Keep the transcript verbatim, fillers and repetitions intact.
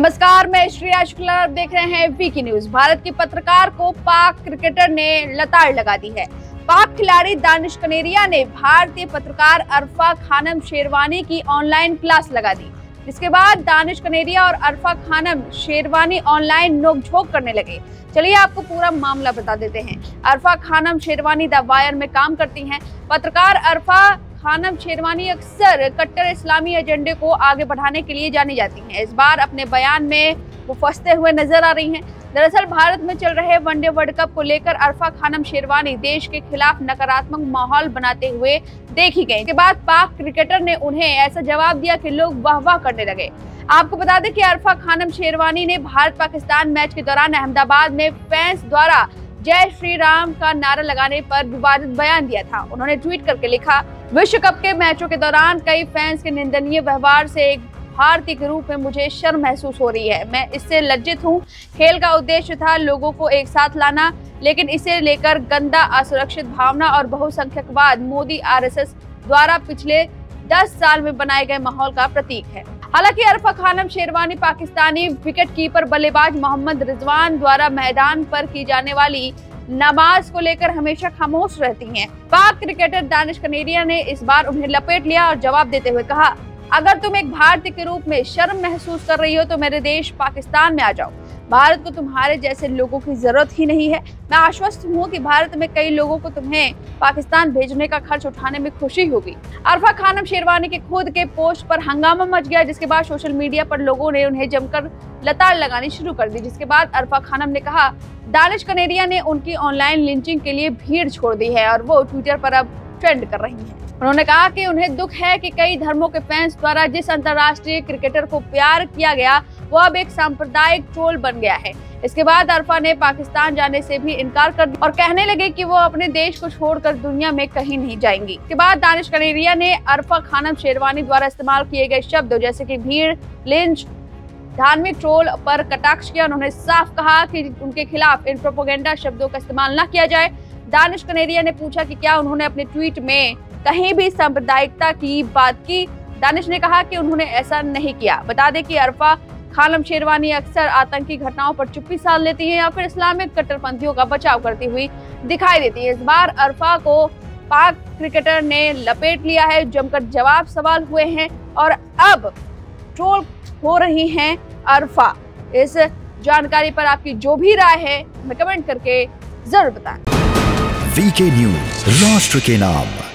नमस्कार, मैं श्रेया शुक्ला, आप देख रहे हैं वीके न्यूज़। भारत के पत्रकार को पाक क्रिकेटर ने लताड़ लगा दी है। पाक खिलाड़ी दानिश कनेरिया ने भारतीय पत्रकार अरफा खानम शेरवानी की ऑनलाइन क्लास लगा दी, जिसके बाद दानिश कनेरिया और अरफा खानम शेरवानी ऑनलाइन नोकझोंक करने लगे। चलिए आपको पूरा मामला बता देते हैं। अरफा खानम शेरवानी द वायर में काम करती हैं। पत्रकार अरफा खानम शेरवानी अक्सर कट्टर इस्लामी एजेंडे को आगे बढ़ाने के लिए जानी जाती हैं। इस बार अपने बयान में वो फंसते हुए नजर आ रही हैं। दरअसल भारत में चल रहे वनडे वर्ल्ड कप को लेकर अरफा खानम शेरवानी देश के खिलाफ नकारात्मक माहौल बनाते हुए देखी गई। इसके बाद पाक क्रिकेटर ने उन्हें ऐसा जवाब दिया कि लोग वाह वाह करने लगे। आपको बता दें कि अरफा खानम शेरवानी ने भारत पाकिस्तान मैच के दौरान अहमदाबाद में फैंस द्वारा जय श्री राम का नारा लगाने पर विवादित बयान दिया था। उन्होंने ट्वीट करके लिखा, विश्व कप के मैचों के दौरान कई फैंस के निंदनीय व्यवहार से एक भारतीय के रूप में मुझे शर्म महसूस हो रही है। मैं इससे लज्जित हूं। खेल का उद्देश्य था लोगों को एक साथ लाना, लेकिन इसे लेकर गंदा असुरक्षित भावना और बहुसंख्यकवाद मोदी आरएसएस द्वारा पिछले दस साल में बनाए गए माहौल का प्रतीक है। हालांकि अरफा खानम शेरवानी पाकिस्तानी विकेटकीपर बल्लेबाज मोहम्मद रिजवान द्वारा मैदान पर की जाने वाली नमाज को लेकर हमेशा खामोश रहती हैं। पाक क्रिकेटर दानिश कनेरिया ने इस बार उन्हें लपेट लिया और जवाब देते हुए कहा, अगर तुम एक भारतीय के रूप में शर्म महसूस कर रही हो तो मेरे देश पाकिस्तान में आ जाओ। भारत को तुम्हारे जैसे लोगों की जरूरत ही नहीं है। मैं आश्वस्त हूँ कि भारत में कई लोगों को तुम्हें पाकिस्तान भेजने का खर्च उठाने में खुशी होगी। अरफा खानम शेरवानी के खुद के पोस्ट पर हंगामा मच गया, जिसके बाद सोशल मीडिया पर लोगों ने उन्हें जमकर लताड़ लगानी शुरू कर दी। जिसके बाद अरफा खानम ने कहा, दानिश कनेरिया ने उनकी ऑनलाइन लिंचिंग के लिए भीड़ छोड़ दी है और वो ट्विटर पर अब ट्रेंड कर रही हैं। उन्होंने कहा कि उन्हें दुख है कि कई धर्मों के फैंस द्वारा जिस अंतर्राष्ट्रीय क्रिकेटर को प्यार किया गया वो अब एक सांप्रदायिक ट्रोल बन गया है। इसके बाद अरफा ने पाकिस्तान जाने से भी इनकार कर दिया और कहने लगे कि वो अपने देश को छोड़कर दुनिया में कहीं नहीं जाएंगी। इसके बाद दानिश कनेरिया ने अरफा खानम शेरवानी द्वारा इस्तेमाल किए गए शब्दों जैसे कि भीड़, लिंच, धार्मिक ट्रोल पर कटाक्ष किया। उन्होंने साफ कहा कि उनके खिलाफ इन प्रोपेगेंडा शब्दों का इस्तेमाल न किया जाए। दानिश कनेरिया ने पूछा कि क्या उन्होंने अपने ट्वीट में कहीं भी सांप्रदायिकता की बात की। दानिश ने कहा कि उन्होंने ऐसा नहीं किया। बता दें कि अरफा खानम शेरवानी अक्सर आतंकी घटनाओं पर चुप्पी साध लेती हैं या फिर इस्लामिक कट्टरपंथियों का बचाव करती हुई दिखाई देती हैं। इस बार अरफा को पाक क्रिकेटर ने लपेट लिया है, जमकर जवाब सवाल हुए हैं और अब ट्रोल हो रही हैं अरफा। इस जानकारी पर आपकी जो भी राय है हमें कमेंट करके जरूर बताएं। वीके न्यूज़, राष्ट्र के नाम।